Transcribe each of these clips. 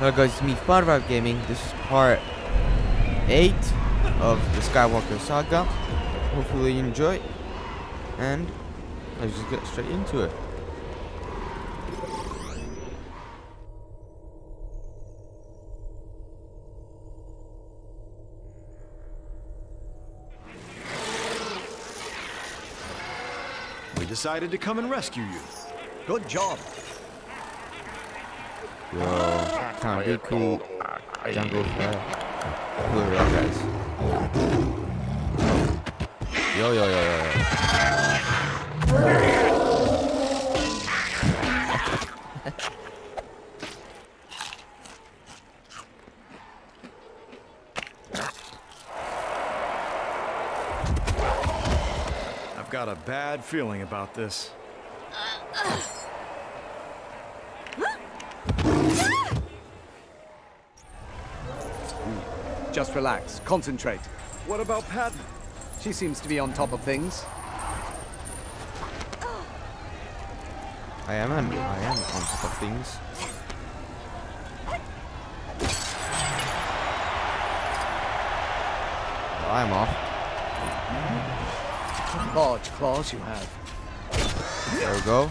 Hello guys, it's me, FunVibeGaming. This is part 8 of The Skywalker Saga. Hopefully you enjoy it. And let's just get straight into it. We decided to come and rescue you. Good job. Yo, kind of cool. Jango Fett. Cool, right, guys? Yo. I've got a bad feeling about this. Just relax, concentrate. What about Padme? She seems to be on top of things. I am on top of things. Well, I'm off. Large claws you have. There we go.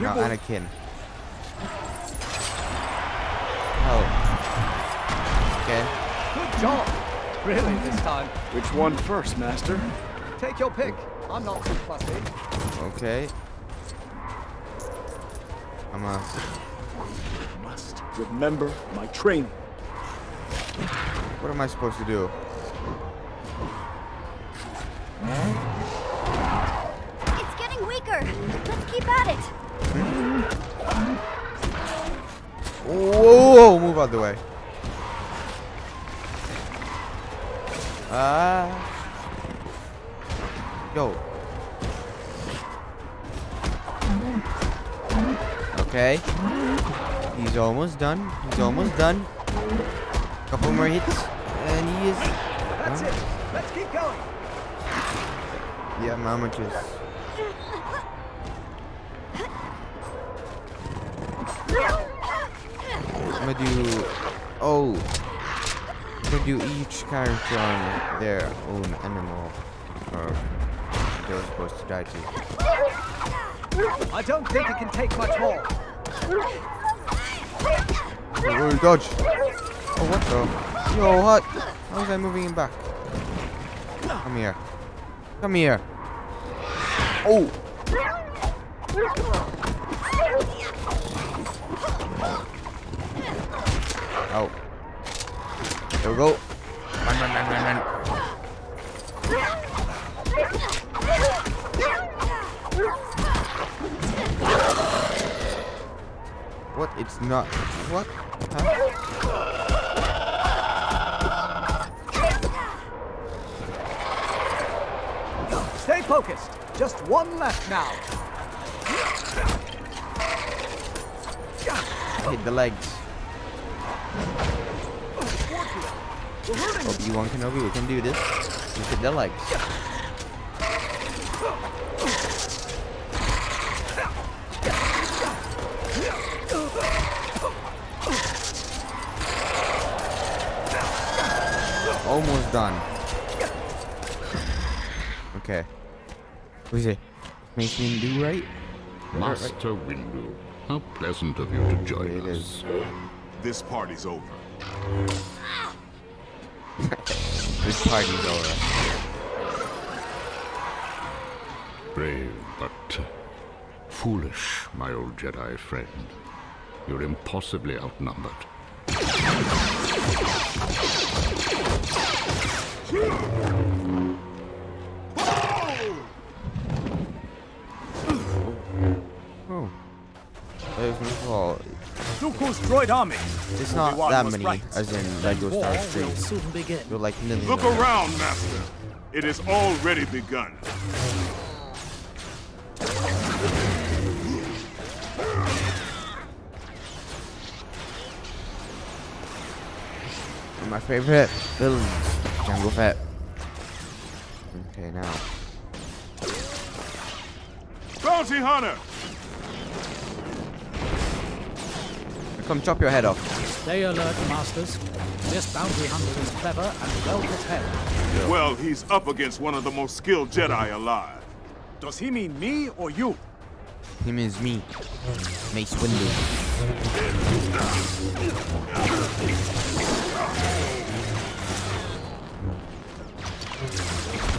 Now Anakin. Okay. Good job. Really this time. Which one first, Master? Take your pick. I'm not too fussy. Okay. I must remember my training. What am I supposed to do? It's getting weaker. Let's keep at it. Whoa! Move out the way. Yo. Okay. He's almost done. He's almost done. Couple more hits, and he is. That's it. Let's keep going. Yeah, mama just. I'm gonna do each character on their own animal or they're supposed to die to. I don't think it can take much more. Oh, dodge. Oh, what the? Yo, what? How was I moving him back? Come here. Come here. Oh. Oh. There we go. Run. What? It's not. What? Huh? Stay focused. Just one left now. I hit the legs. Obi-Wan Kenobi, we can do this. Look at their legs. Almost done. Okay. What is it? Mace Windu, right? Master Windu, how pleasant of you to join us. It is. This party's over. This party's over. Brave, but foolish, my old Jedi friend. You're impossibly outnumbered. Oh. There's no fault. Dooku's droid army. It's not that many, as in LEGO Star Wars 3. You're like millions. Look around, Master. It has already begun. My favorite villains, Jango Fett. Okay, now. bounty hunter. Come chop your head off. Stay alert, masters. This bounty hunter is clever and well prepared. Well, he's up against one of the most skilled Jedi alive. Does he mean me or you? He means me. Mace Windu.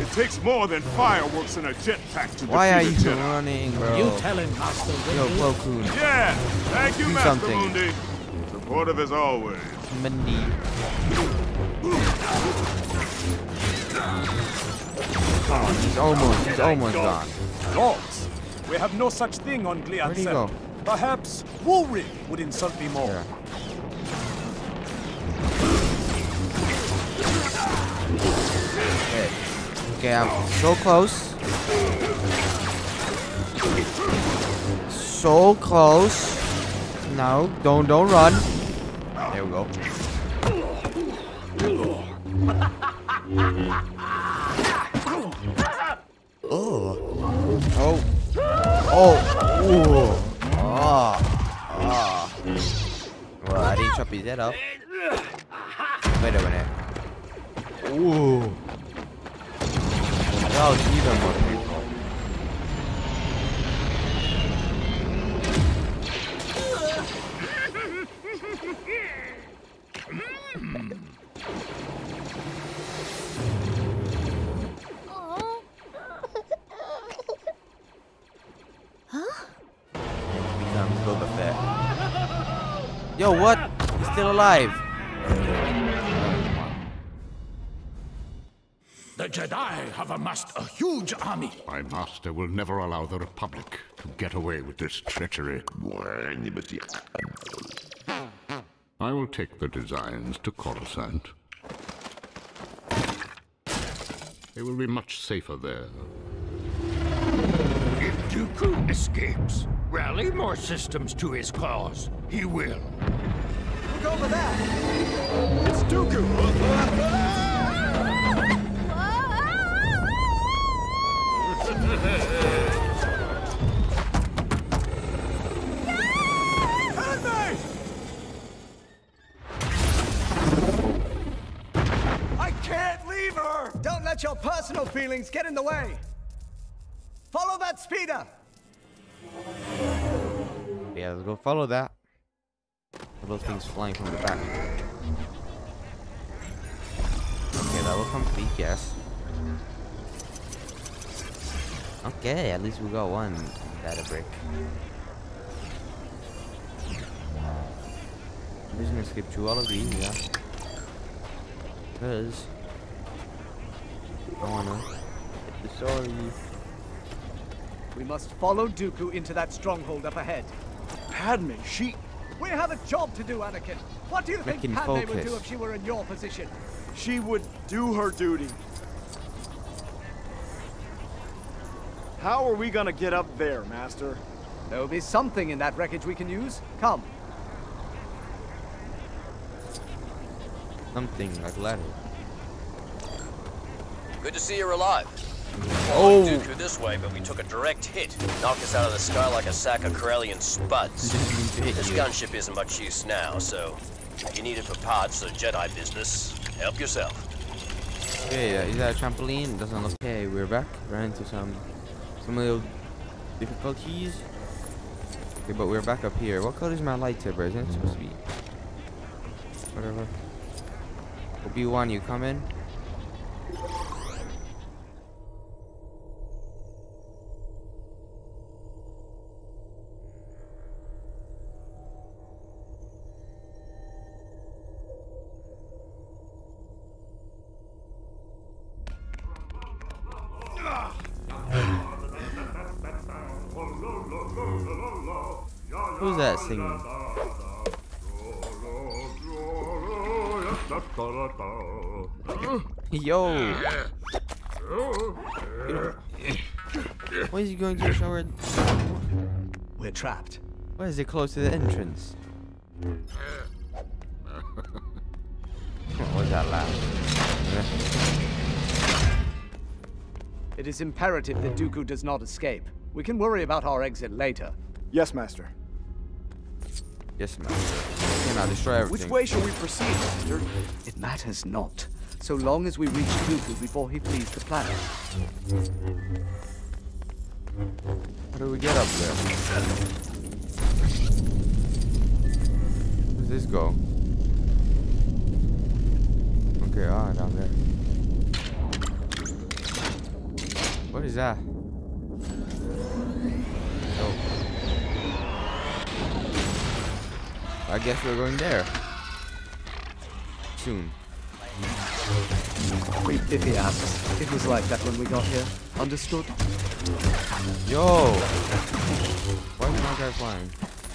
It takes more than fireworks and a jetpack to defeat a Jedi. Why are you running, bro? You tell him, Master Windu. Yo, Plo Koon. Yeah, thank you, Master Windu. Supportive as always. Mindy. Oh, he's almost gone. Dogs. We have no such thing on Gliad 7. Perhaps Woolrig would insult me more. Yeah. Okay, I'm so close. So close. No, don't run. There we go. Oh. Oh. Ooh. Ah. Ah. Well, I didn't chop his head off. Wait a minute. Ooh. That was even more painful. Huh? Becomes Boba Fett. Yo, what? He's still alive. The Jedi have amassed a huge army. My master will never allow the Republic to get away with this treachery. I will take the designs to Coruscant. They will be much safer there. If Dooku escapes, rally more systems to his cause. He will. Look over there! It's Dooku! I can't leave her! Don't let your personal feelings get in the way! Follow that speeder! Yeah, let's go follow that. Those things flying from the back. Okay, that will complete, yes. Okay, at least we got one data brick. I'm just gonna skip through all of these, yeah. Because I wanna get the story. We must follow Dooku into that stronghold up ahead. Padme, she... We have a job to do, Anakin. What do you think Padme would do if she were in your position? She would do her duty. How are we gonna get up there, Master? There'll be something in that wreckage we can use. Come. Something like ladder. Good to see you're alive. Oh, we Dooku this way, but we took a direct hit. Knocked us out of the sky like a sack of Corellian spuds. This gunship isn't much use now, so if you need it for parts or Jedi business, help yourself. Okay, is that a trampoline? Doesn't look okay. We're back. Ran into some little difficulties. Okay, but we're back up here. What color is my lightsaber? Isn't it supposed to be? Whatever. Obi-Wan, you coming? Who's that singing? Yo! Why is he going to the shower? We're trapped. Why is it close to the entrance? What was that laugh? It is imperative that Dooku does not escape. We can worry about our exit later. Yes, Master. Yes, Master. Can I destroy everything? Which way shall we proceed, Master? It matters not, so long as we reach Dooku before he flees the planet. How do we get up there? Where does this go? Okay, ah, down there. What is that? Oh. I guess we're going there. Soon. If he asks, it was like that when we got here. Understood? Yo! Why is my guy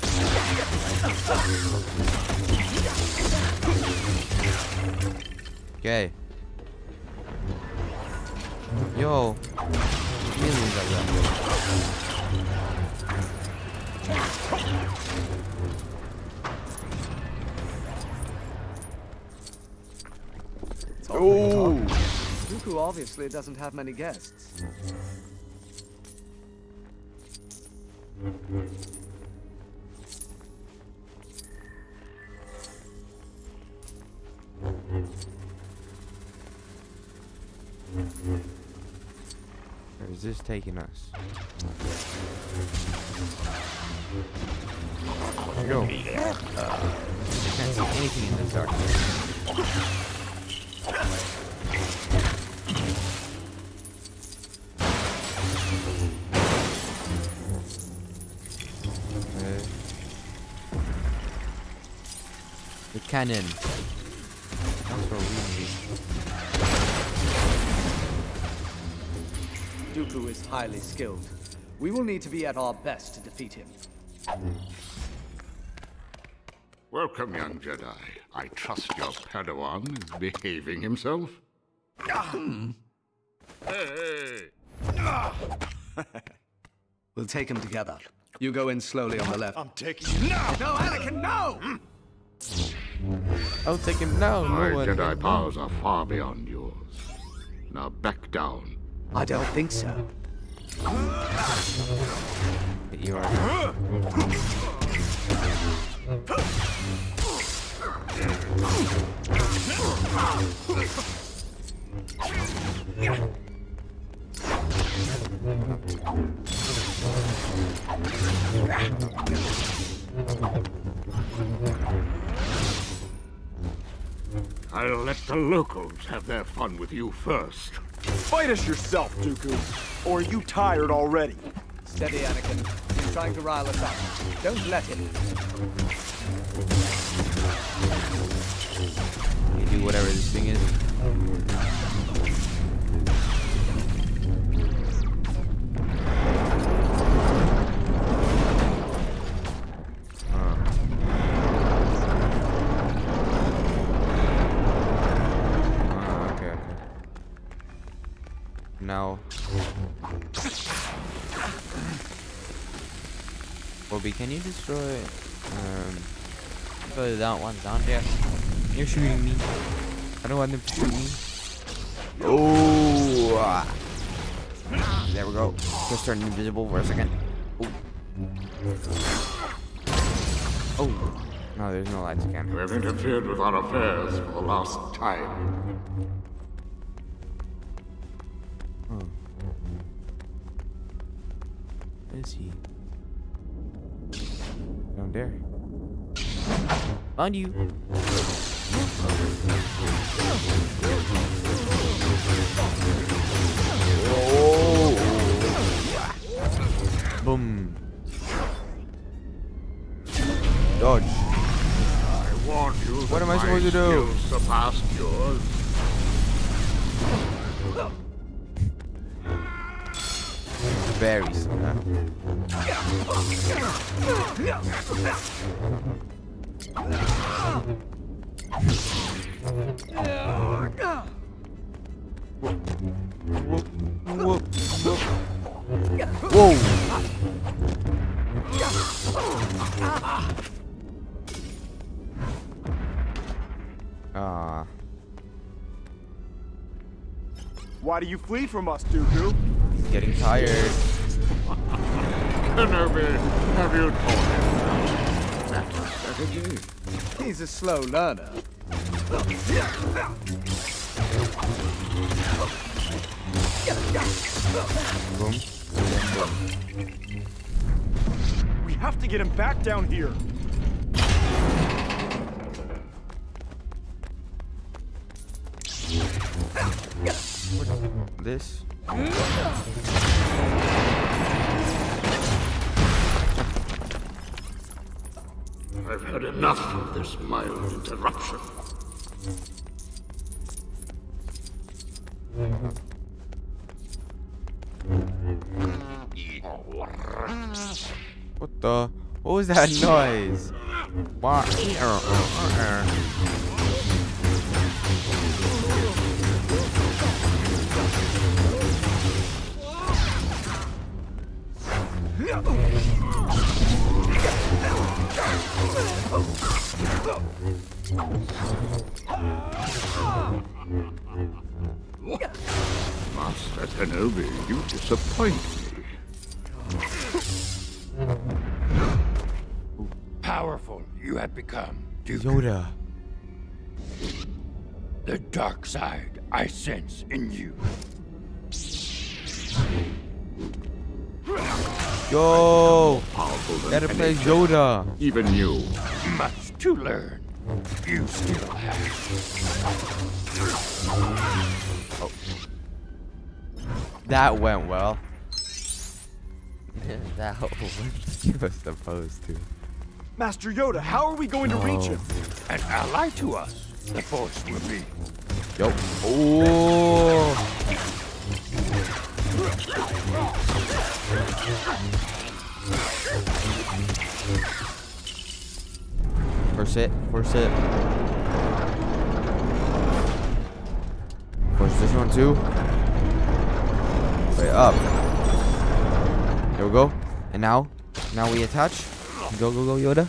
flying? Okay. Yo! Millions of them. Oh! Dooku obviously doesn't have many guests. Where is this taking us? There we go. I can't see anything in this darkness. The cannon. That's what we need. Dooku is highly skilled. We will need to be at our best to defeat him. Welcome, young Jedi. I trust your Padawan is behaving himself. Hey! We'll take him together. You go in slowly on the left. I'm taking you. No! No, Anakin, no! I'll take him now. My Jedi powers are far beyond yours. Now back down. I don't think so. You are. I'll let the locals have their fun with you first. Fight us yourself, Dooku. Or are you tired already? Steady, Anakin. He's trying to rile us up. Don't let him. You do whatever this thing is. Now Bobby, can you destroy that one down there? You're shooting me. I don't want them to shoot me. Oh, there we go. Just turn invisible for a second. Oh, oh. No, there's no lights again. You have interfered with our affairs for the last time. Where is he? Down there. Found you! Oh. Boom! Dodge! I warned you. What am I supposed to do? You surpassed yours. Berries. Whoa! Ah. Why do you flee from us, Dooku? Getting tired. Kenobi, have you taught him that strategy? He's a slow learner. We have to get him back down here. What's this? I've had enough of this mild interruption. What the? What was that noise? Why? Master Kenobi, you disappoint me. Powerful you have become, Duke. Yoda. The dark side I sense in you. Yo! Gotta play Yoda. Even you. Much to learn. You still have. Oh. That went well. That went as you were supposed to. Master Yoda, how are we going to reach him? An ally to us, the Force will be. Yo. Oh. Force it. Force this one too. Way up. There we go. And now we attach. Go, Yoda.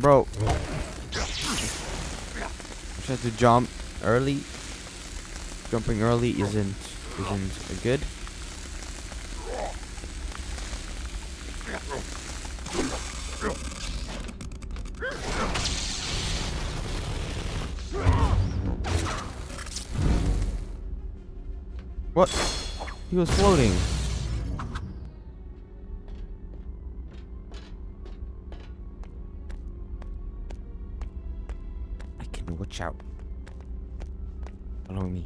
Bro. I tried to jump early. Jumping early isn't good. What? He was floating. I can watch out. Follow me.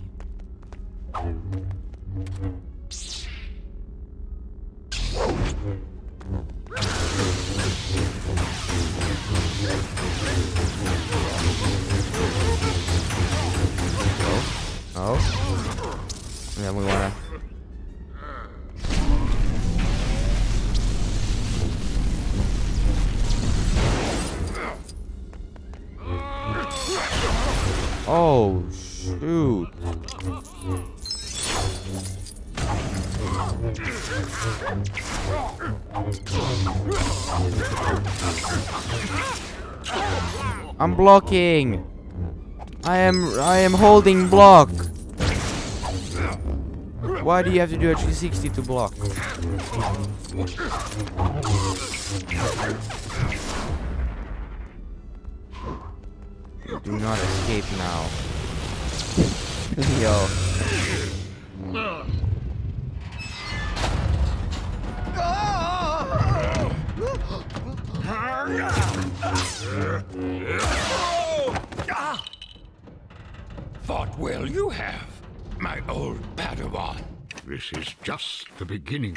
Oh. And then we wanna. Oh, shoot. I'm blocking. I am holding block. Why do you have to do a 360 to block? You do not escape now. Yo. Thought well you have, my old Padawan. This is just the beginning.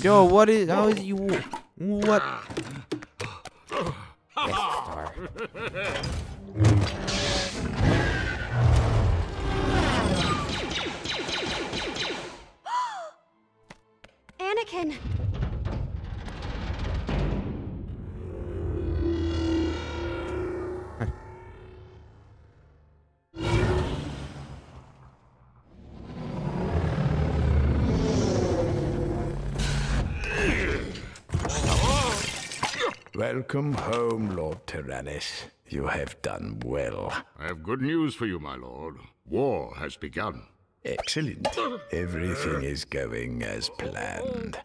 Yo, what is? How is you? What? Anakin. Welcome home, Lord Tyrannus. You have done well. I have good news for you, my lord. War has begun. Excellent. Everything is going as planned.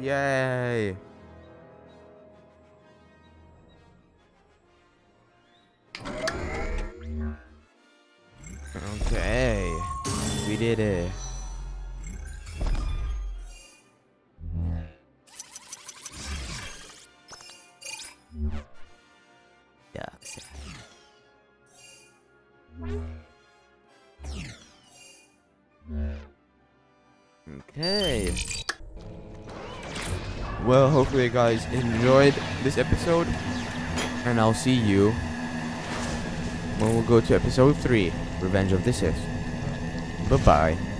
Yay. Okay, we did it. Okay. Well, hopefully you guys enjoyed this episode, and I'll see you when we'll go to episode 3, Revenge of the Sith. Bye-bye.